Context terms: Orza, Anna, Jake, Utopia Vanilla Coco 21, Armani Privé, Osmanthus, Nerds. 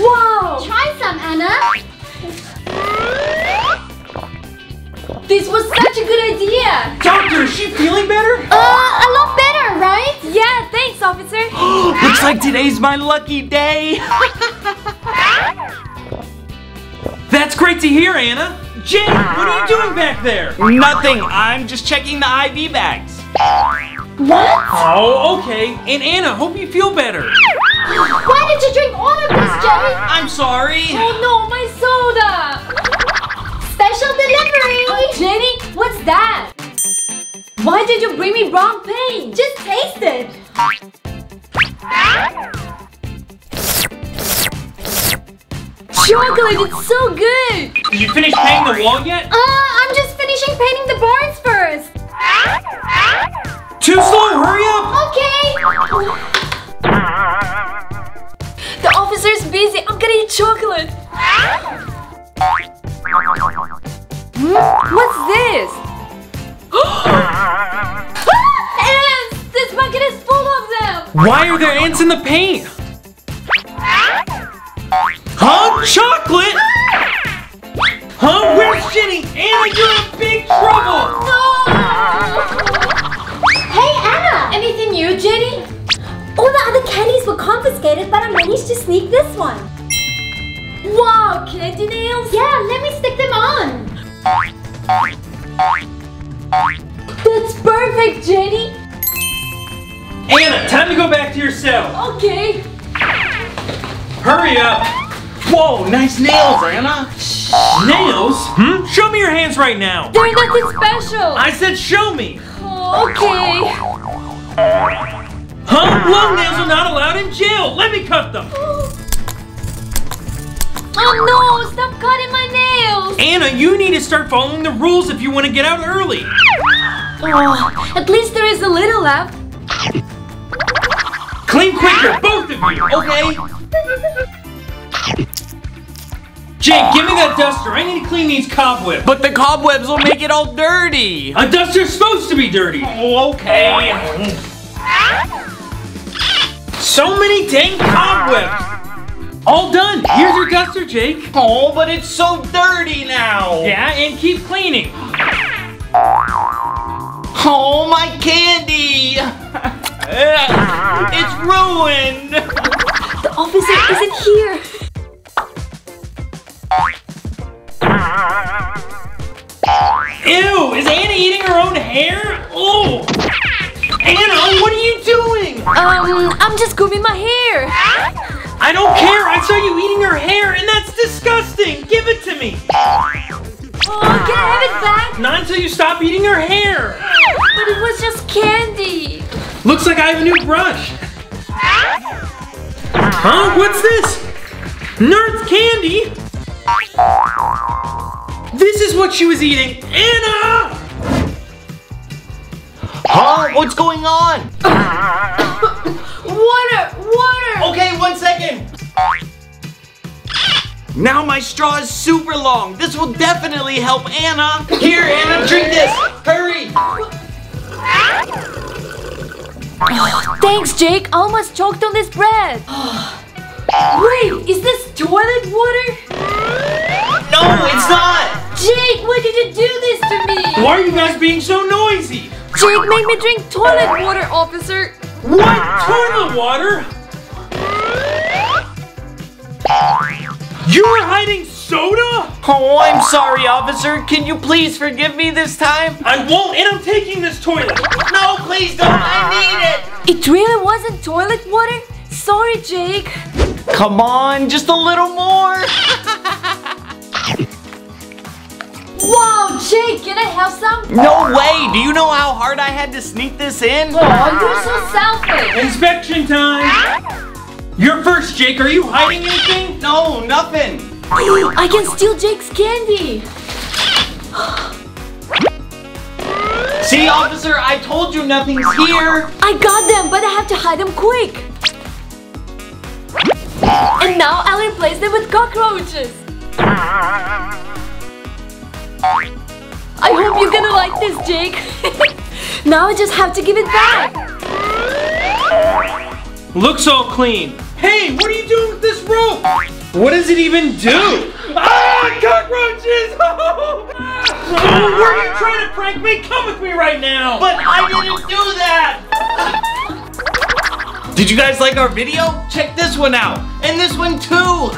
Wow! Try some, Anna. This was such a good idea. Doctor, is she feeling better? A lot better, right? Yeah, thanks, officer. Looks like today's my lucky day. That's great to hear, Anna. Jake, what are you doing back there? Nothing. I'm just checking the IV bags. What? Oh, okay. And Anna, hope you feel better. Why did you drink all of this, Jake? I'm sorry. Oh no, my soda! Special delivery! Jenny, what's that? Why did you bring me brown paint? Just taste it! Chocolate, it's so good! Did you finish painting the wall yet? I'm just finishing painting the barns first! Too slow, hurry up! Okay! The officer's busy. I'm gonna eat chocolate. What's this? Ants! This bucket is full of them. Why are there ants in the paint? Huh? Chocolate? Huh? Where's Jenny? Anna, you're in big trouble. No! Hey, Anna. Anything new, Jenny? All the other candies were confiscated, but I managed to sneak this one. Wow, candy nails? Yeah, let me stick them on. That's perfect, Jenny. Anna, time to go back to your cell. Okay. Hurry up. Whoa, nice nails, Anna. Nails? Hmm? Show me your hands right now. They're nothing special. I said show me. Oh, okay. Huh? Long nails are not allowed in jail! Let me cut them! Oh no! Stop cutting my nails! Anna, you need to start following the rules if you want to get out early! Oh, at least there is a little left. Clean quicker, both of you, okay? Jake, give me that duster. I need to clean these cobwebs. But the cobwebs will make it all dirty! A duster's supposed to be dirty! Oh, okay. So many dang cobwebs! All done! Here's your duster, Jake! Oh, but it's so dirty now! Yeah, and keep cleaning! Oh, my candy! It's ruined! The officer isn't here! Ew! Is Anna eating her own hair? Oh! Anna, what are you doing? I'm just combing my hair. I don't care. I saw you eating her hair, and that's disgusting. Give it to me. Oh, can I have it back? Not until you stop eating her hair. But it was just candy. Looks like I have a new brush. Huh? What's this? Nerds candy? This is what she was eating. Anna! Huh? What's going on? Water! Okay, 1 second. Now my straw is super long. This will definitely help Anna. Here, Anna, drink this. Hurry. Thanks, Jake. I almost choked on this bread. Wait, is this toilet water? No, it's not. Jake, why did you do this to me? Why are you guys being so noisy? Jake made me drink toilet water, officer! What? Toilet water? You were hiding soda? Oh, I'm sorry, officer. Can you please forgive me this time? I won't, and I'm taking this toilet. No, please don't. I need it. It really wasn't toilet water? Sorry, Jake. Come on, just a little more. Wow, Jake, can I have some? No way! Do you know how hard I had to sneak this in? Oh, you're so selfish! Inspection time! You're first, Jake. Are you hiding anything? No, nothing. I can steal Jake's candy. See, officer, I told you nothing's here. I got them, but I have to hide them quick. And now I'll replace them with cockroaches. I hope you're gonna like this, Jake. Now I just have to give it back. Looks all clean. Hey, what are you doing with this rope? What does it even do? Ah, cockroaches! Were you trying to prank me? Come with me right now! But I didn't do that! Did you guys like our video? Check this one out, and this one too!